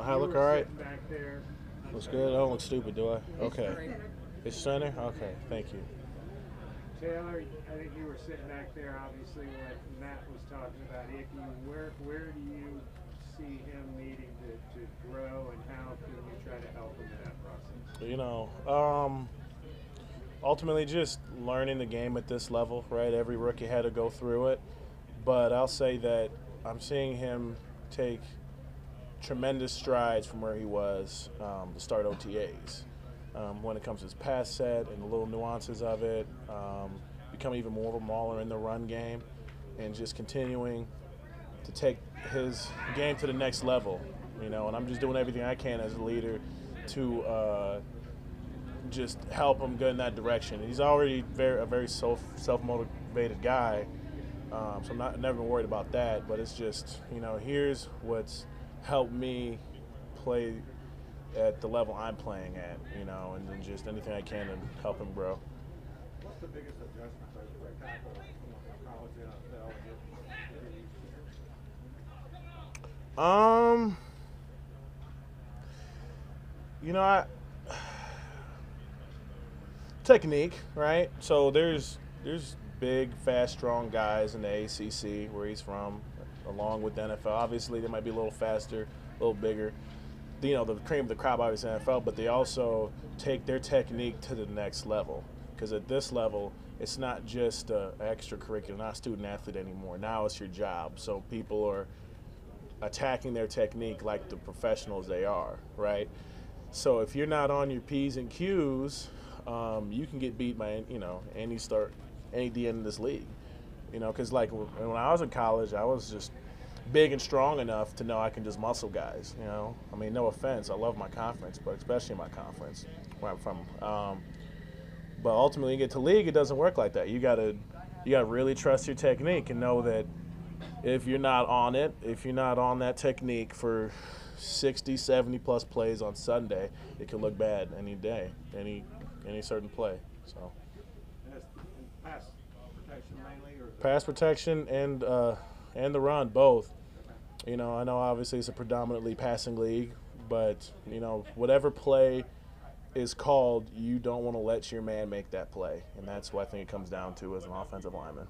I look all right? Looks good? I don't look stupid, do I? Okay. It's center? Okay, thank you. Taylor, I think you were sitting back there, obviously, when Matt was talking about Ickey. Where do you see him needing to grow, and how can you try to help him in that process? You know, ultimately just learning the game at this level, right? Every rookie had to go through it. But I'll say that I'm seeing him take tremendous strides from where he was to start OTAs. When it comes to his pass set and the little nuances of it, become even more of a mauler in the run game, and just continuing to take his game to the next level, you know. And I'm just doing everything I can as a leader to just help him go in that direction. And he's already a very self-motivated guy, so I'm never worried about that. But it's just, you know, here's what's helped me play at the level I'm playing at, you know, and then just anything I can to help him grow. What's the biggest adjustment as a right tackle from college to NFL? You know, technique, right? So there's big, fast, strong guys in the ACC where he's from, along with the NFL. Obviously, they might be a little faster, a little bigger. You know, the cream of the crop, obviously, in the NFL, but they also take their technique to the next level. Because at this level, it's not just extracurricular, not student-athlete anymore. Now it's your job. So people are attacking their technique like the professionals they are, right? So if you're not on your P's and Q's, you can get beat by, you know, any DN in this league. You know, because, like, when I was in college, I was just big and strong enough to know I can just muscle guys, you know? I mean, no offense, I love my conference, but especially my conference where I'm from. But ultimately, you get to league, it doesn't work like that. You gotta really trust your technique and know that if you're not on it, if you're not on that technique for 60, 70-plus plays on Sunday, it can look bad any day, any certain play, so. And that's pass protection mainly? Or pass protection and the run, both. You know, I know obviously it's a predominantly passing league, but, you know, whatever play is called, you don't want to let your man make that play. And that's what I think it comes down to as an offensive lineman.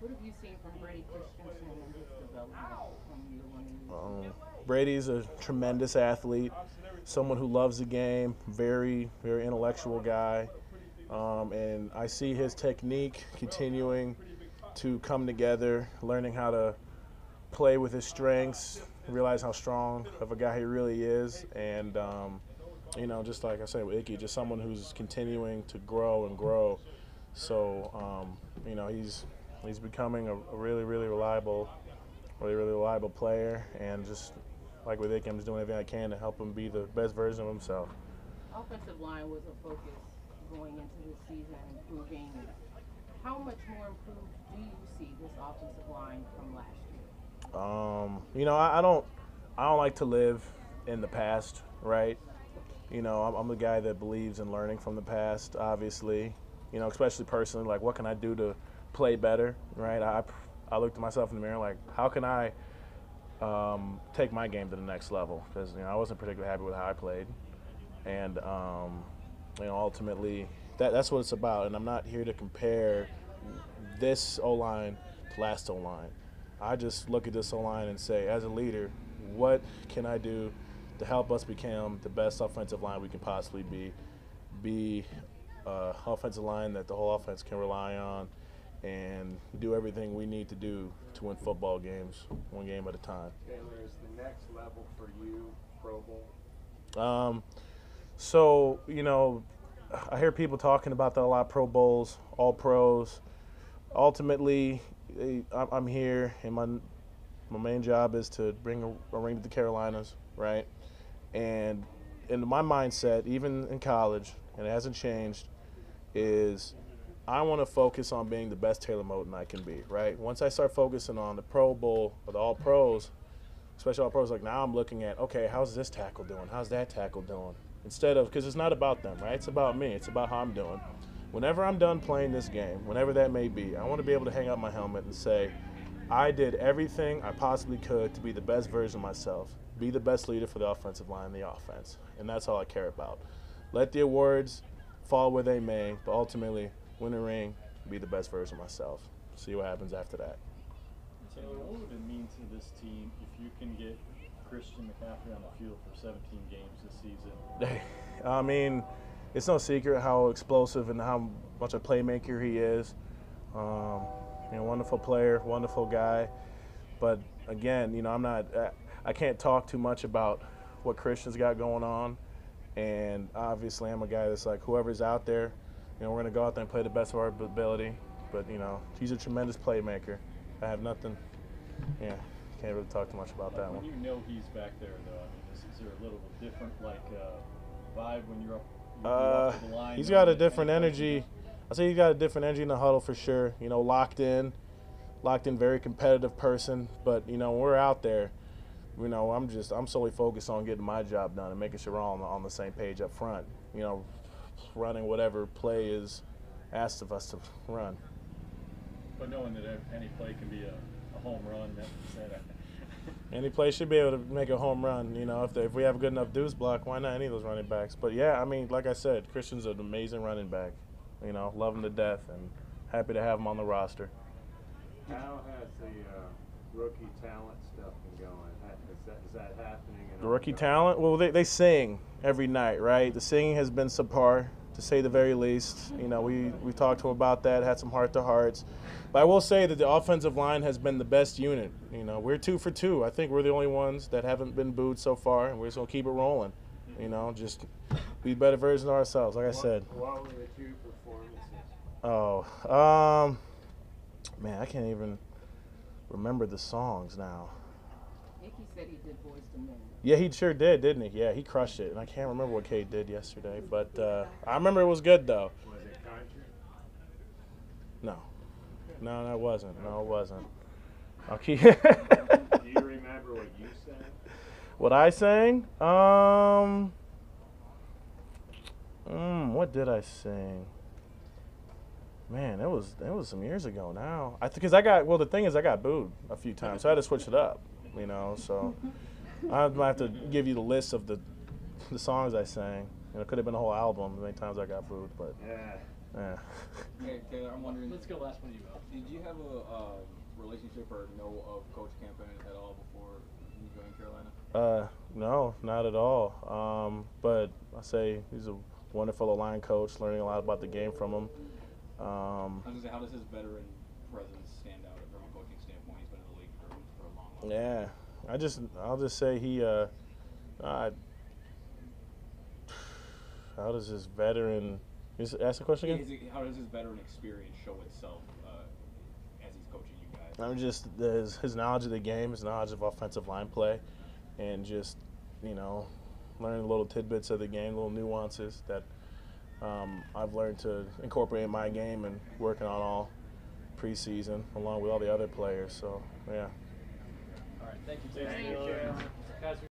What have you seen from Brady Christensen and his development? Brady's a tremendous athlete, someone who loves the game, very, very intellectual guy. And I see his technique continuing to come together, learning how to play with his strengths, realize how strong of a guy he really is, and you know, just like I said with Ickey, just someone who's continuing to grow and grow. So you know, he's becoming a really reliable player, and just like with Ickey, I'm just doing everything I can to help him be the best version of himself. Offensive line was a focus going into this season, improving. How much more improved do you see this offensive line from last year? You know, I don't like to live in the past, right? You know, I'm the guy that believes in learning from the past, obviously. You know, especially personally, like, what can I do to play better, right? I looked at myself in the mirror, like, how can I take my game to the next level? Because, you know, I wasn't particularly happy with how I played. And, you know, ultimately, that's what it's about, and I'm not here to compare this O-line to last O-line. I just look at this O-line and say, as a leader, what can I do to help us become the best offensive line we can possibly be, offensive line that the whole offense can rely on, and do everything we need to do to win football games, one game at a time. Taylor, is the next level for you Pro Bowl? So, you know, I hear people talking about that a lot, Pro Bowls, All Pros. Ultimately, I'm here, and my main job is to bring a ring to the Carolinas, right? And in my mindset, even in college, and it hasn't changed, is I want to focus on being the best Taylor Moton I can be, right? Once I start focusing on the Pro Bowl or the All Pros, especially All Pros, like now I'm looking at, okay, how's this tackle doing? How's that tackle doing? Instead of, because it's not about them, right? It's about me. It's about how I'm doing. Whenever I'm done playing this game, whenever that may be, I want to be able to hang up my helmet and say, I did everything I possibly could to be the best version of myself, be the best leader for the offensive line and the offense, and that's all I care about. Let the awards fall where they may, but ultimately win a ring, be the best version of myself. See what happens after that. Taylor, what would it mean to this team if you can get Christian McCaffrey on the field for 17 games this season? I mean, it's no secret how explosive and how much a playmaker he is. You know, wonderful player, wonderful guy. But again, you know, I can't talk too much about what Christian's got going on. And obviously, I'm a guy that's like, whoever's out there, you know, we're gonna go out there and play the best of our ability. But you know, he's a tremendous playmaker. I have nothing. Yeah, can't really talk too much about that one. You know, he's back there though. I mean, is there a little bit different like vibe when you're up? Up to the line, he's got a different energy. I say he's got a different energy in the huddle for sure. You know, locked in, very competitive person. But you know, when we're out there, you know, I'm solely focused on getting my job done and making sure we're all on the same page up front. You know, running whatever play is asked of us to run. But knowing that any play can be a home run, any play should be able to make a home run. You know, if we have a good enough deuce block, why not any of those running backs? But yeah, I mean, like I said, Christian's an amazing running back. You know, love him to death, and happy to have him on the roster. How has the rookie talent stuff been going? Is that happening? The rookie talent? Well, they sing every night, right? The singing has been subpar, to say the very least. You know, we talked to him about that, had some heart-to-hearts. But I will say that the offensive line has been the best unit. You know, we're 2 for 2. I think we're the only ones that haven't been booed so far, and we're just going to keep it rolling. You know, just be better versions of ourselves, like I said. What were the two performances? Oh, man, I can't even remember the songs now. Ickey said he did Boys to Men. Yeah, he sure did, didn't he? Yeah, he crushed it. And I can't remember what Kate did yesterday, but I remember it was good, though. Was it country? No. No, that wasn't. No, it wasn't. Okay. Do you remember what you sang? What I sang? What did I sing? Man, that was some years ago now. The thing is, I got booed a few times, so I had to switch it up. You know, so I might have to give you the list of the songs I sang. You know, it could have been a whole album, the many times I got booed, but yeah. Hey, Taylor, I'm wondering. Let's go last one to you, Bill. Did you have a relationship or know of Coach Campbell at all before you joined Carolina? No, not at all. But I say he's a wonderful line coach, learning a lot about the game from him. I was gonna say, how does his veteran presence stand out from a coaching standpoint? He's been in the league for a long time. Yeah, I'll just say he. How does his veteran? Ask the question again. How does his veteran experience show itself as he's coaching you guys? His knowledge of the game, his knowledge of offensive line play, and just, you know, learning little tidbits of the game, little nuances that I've learned to incorporate in my game and working on all preseason along with all the other players. So, yeah. All right. Thank you, Taylor.